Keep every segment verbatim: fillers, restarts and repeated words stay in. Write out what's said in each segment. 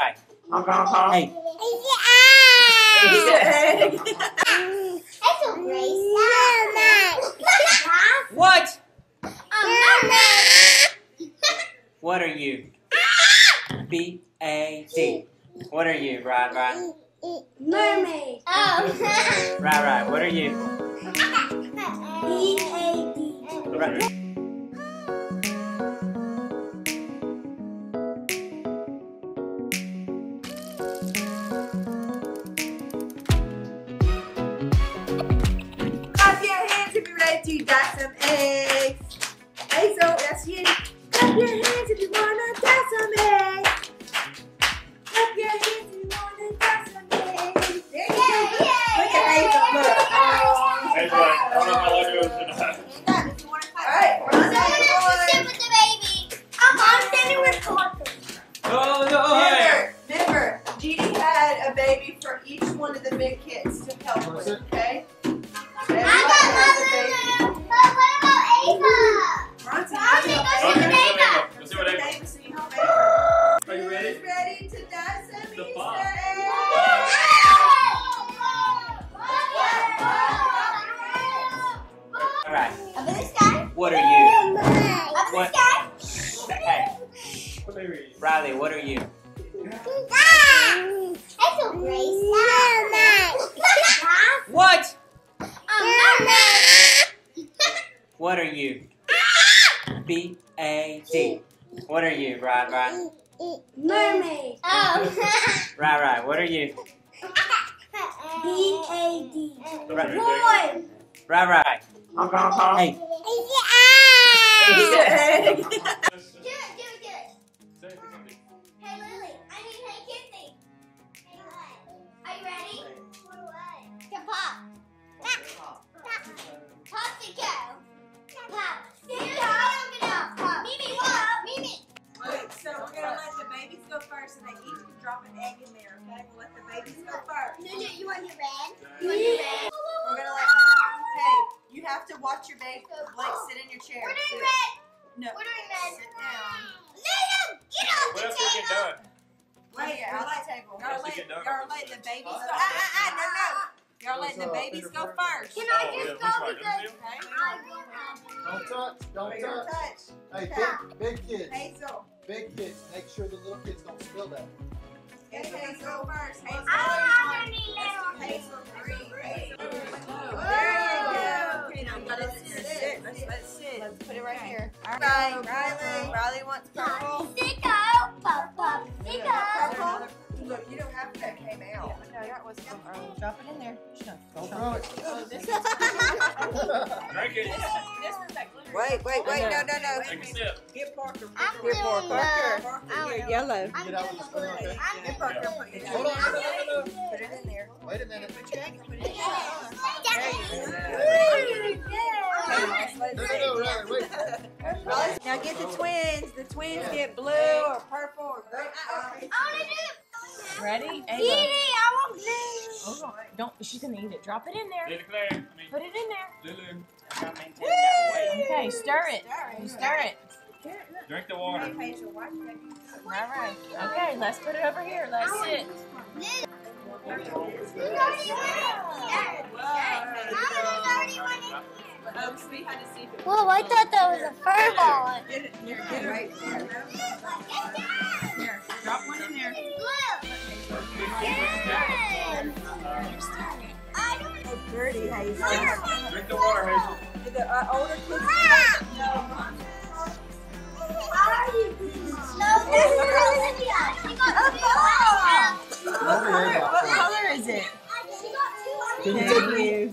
Right. Hey. It's an egg. It's an egg. Hazel Grace. What? What are you? B A D. What are you, Rod? Rod. Mermaid. Oh. Rod, Rod. What are you? B A D. Right. You got some eggs. Hazel, that's you. Clap your hands if you want to got some eggs. Clap your hands if you want to got some eggs. There you go. Look at Hazel. Look. Hazel, one of my Legos in the house. All right. I'm standing with the baby. I'm standing with Parker. Oh, no. Remember, Gigi had a baby for each one of the big kids to help with, okay? What are you? What? Hey. Riley, what are you? Hazel Grace. What? What are you? B A D. What are you, Rod? Rod. Mermaid. Oh. Rod, Rod. What are you? B A D. Boy. Rod, Rod. Hey. Egg. Do it, do it, do it. Hey Lily, I mean, hey Kissy. Hey what? Are you ready? For what? To pop. Pop. Pop to go. Pop. Mimi, pop. Mimi, pop. Mimi. Wait, so we're going to let the babies go first and they each can drop an egg in there, okay? We'll let the babies go first. No, no, you want your red? You want your red? We're going to let hey. You have to watch your baby, like, sit in your chair. We're doing red. No. We're doing red. Sit down. Leo, get off the table. What else you get done? Wait, y'all let the table. Y'all let, y'all let the babies go. Ah, ah, ah, no, no. Y'all let the babies go first. Can I just go because I will not. Don't touch. Don't touch. Hey, big, big kids. Hazel. Big kids. Make sure the little kids don't spill that. Get Hazel first. Hazel. I don't have any little. Hazel three. Let's put it right here. All right, Riley. Riley wants purple. Sicko. Pop, pop. Sicko. Look, you don't have to. That came out. No, that was from Riley. Drop it in there. Don't throw it. Oh, this is. Drink it. This is that glitter. Wait, wait, wait. No, no, no. Take a sip. Get Parker. Get Parker. You're yellow. Get out of the way. Get Parker. Hold on. Put it in there. Wait a minute. Put your egg. Put it in there. Now get the twins. The twins get blue or purple or green. I want to do it. Ready? Ava. Eat it. I want blue. Oh, don't. She's gonna eat it. Drop it in there. Put it in there. Woo! Okay, stir it. Stir it. Drink the water. All right. Okay, let's put it over here. Let's sit. Whoa, I thought that was a furball. Get it, get it right there. Here, drop one in there. It's blue. Good. It's dirty, Hazel. Drink the water, Hazel. The uh, older kids. Ah. No. This is what color, what color is it? Thank you. Look,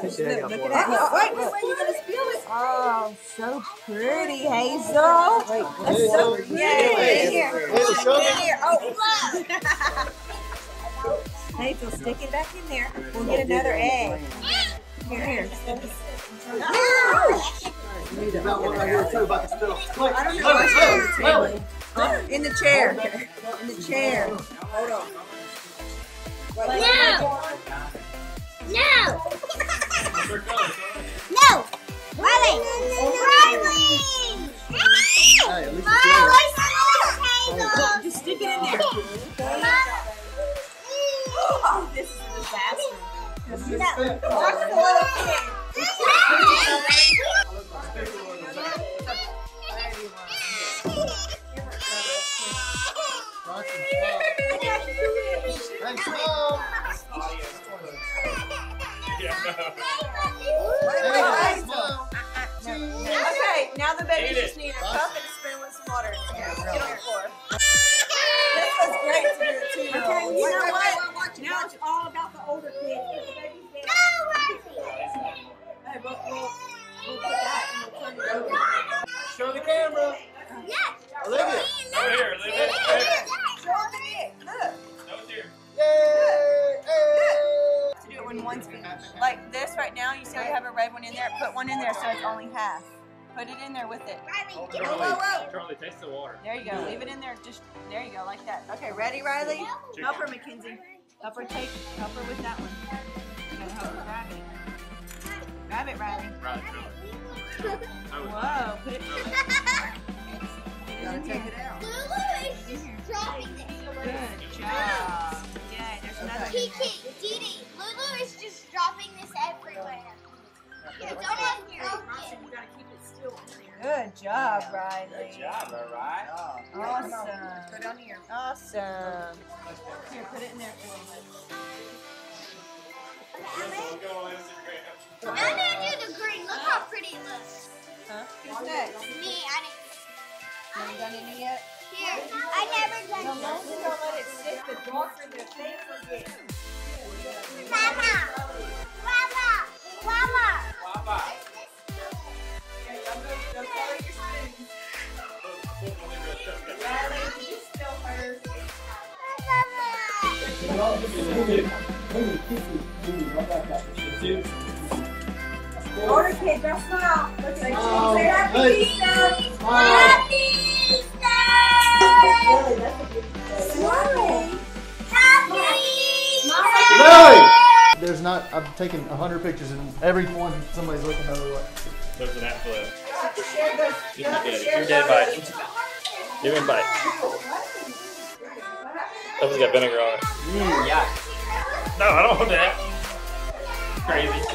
look at that. Wait, wait, wait, you're going to spill it. Oh, so pretty, Hazel. Wait, that's Hazel. So pretty. Here, here. Here. Oh. Hazel, stick it back in there. We'll get another egg. Here, here. You need to melt one right here, too, about the spill. Look, look, look. In the chair. In the chair. Hold on. No! No! No! Riley! Riley! Riley! Just stick it in there. Okay, now the babies just need a cup and a spoon with some water in it. This was great to do it too. Okay, you know what? Now it's all about the older kids. We'll, we'll, we'll put that and we'll turn it over. Show the camera. Yes. Olivia. Over here, Olivia. Show them it. Look. No tear. Yay. Hey. To do it when one's finished. Like this right now, you see we have a red one in there. Put one in there so it's only half. Put it in there with it. Riley, get Charlie, whoa, whoa. Charlie, taste the water. There you go. Leave it in there. Just, there you go, like that. Okay, ready, Riley? No. Help her, Mackenzie. Help her take, help her with that one. You gotta help her grab it. Grab it, Riley. Riley, Riley. Whoa, put it in. You gotta take it out. Lulu is just dropping it. Good job. Yay, there's another one. Kiki, Didi, Lulu is just dropping this everywhere. You don't have to broke it. You gotta keep it still in there. Good job, Riley. Good job, alright. Awesome. Put it on here. Awesome. Here, put it in there for a minute. Go on Instagram. I'm gonna do the green. Look how pretty it looks. Huh? Who's next? Me. I didn't. You haven't done any yet? Here. I never done it. Don't let it sit. The darker the thing will get. Mama. Mama. Mama. Mama. Okay, I'm gonna go color your spoon. Riley, can you smell her? Mama. Mama. Order kids, don't smile. Look at oh, say happy Easter. Happy Easter. Happy There's not. I've taken a hundred pictures, and every one somebody's looking over. Like, there's an app flip. You have to share. Your dad bites. Give him a bite. That one's got vinegar on it. Mm, yeah. No, I don't want that. Crazy.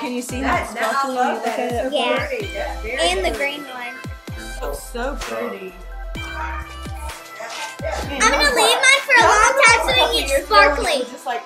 Can you see that? That I love that. It's so yeah. Pretty. That's very and pretty. The green one. Oh, so pretty. Man, I'm gonna leave mine for a long time so it gets sparkly. Just like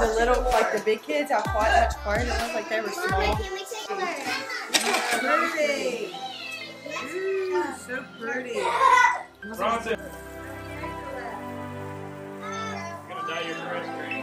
the little, like the big kids, how quite much quieter it was, like they were small. Mama, can we take ours? Pretty. Ooh, so pretty. Bronson. I'm gonna dye your dress green.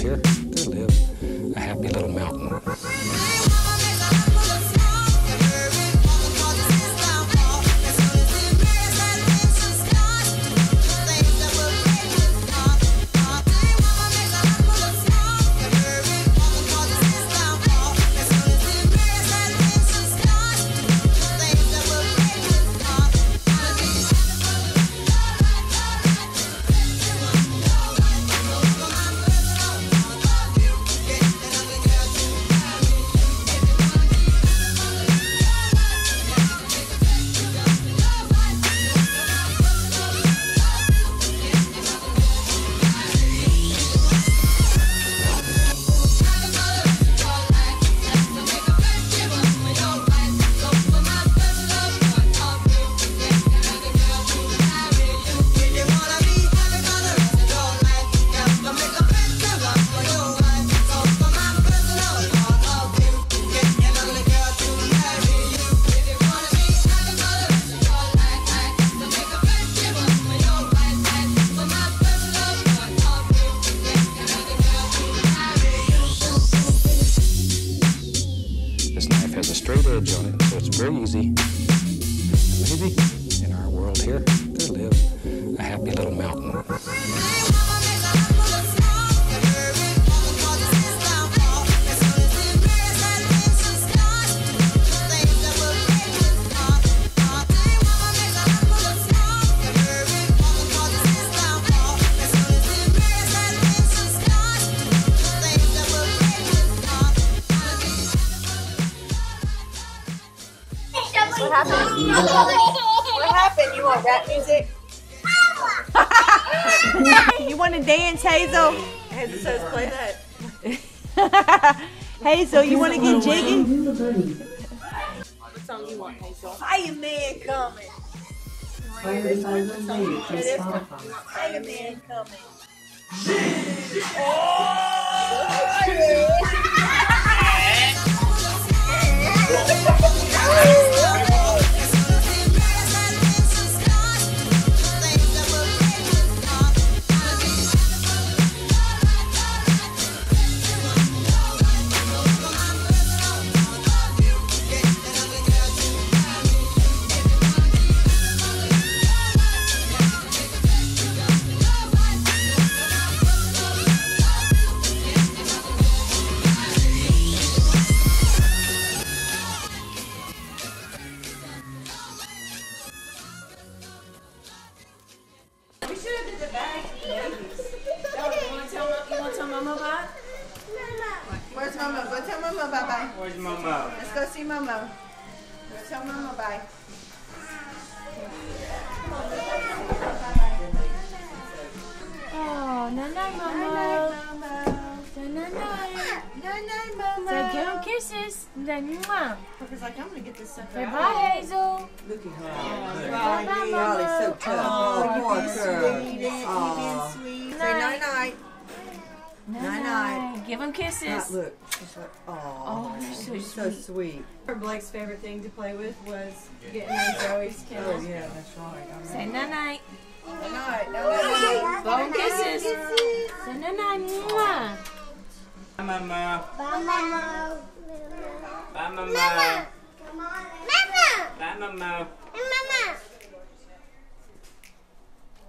here, there lives a happy little mountain. What happened? You want rap music? You want to dance, Hazel? Hazel says play that. Hazel, you want to get jiggy? What song you want, Hazel? Iron Man coming. Iron Man coming. Oh, look, she's like, oh, you're so, so sweet. Blake's favorite thing to play with was getting on Joey's couch. Oh, yeah, that's right. I mean, say night-night. Night-night. Night-night. Bone kisses. Say night-night. Bye, Mama. Bye, Mama. Bye, Mama. Mama. Bye, Mama. Mama.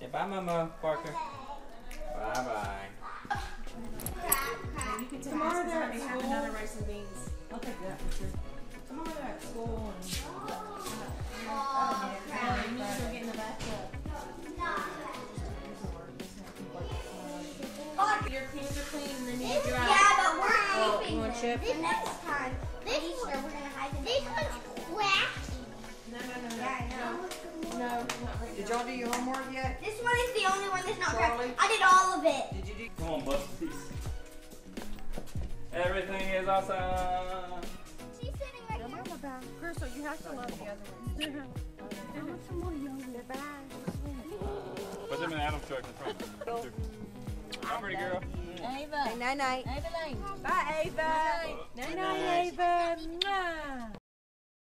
Say bye, Mama, Parker. Bye-bye. Tomorrow they're at school. Another rice and beans. I'll take that picture. Tomorrow they're at school. Oh, yeah. You need to go get in the bathtub. Your pants are clean and then you dry. Yeah, but we're hiding. You want a chip? Next time. This one. This one's wacky. No, no, no, no. No, no, not right now. Did y'all do your homework yet? This one is the only one that's not correct. I did all of it. Did you do? Come on, bud. Everything is awesome. She's sitting right here. Mama, bye. Girl, so you have to love the other one. I want some more yogurt. Bye. Put them in the Adam's truck in front. Bye, pretty girl. Ava. Night-night. Ava Lane. Bye, Ava. Night-night, Ava.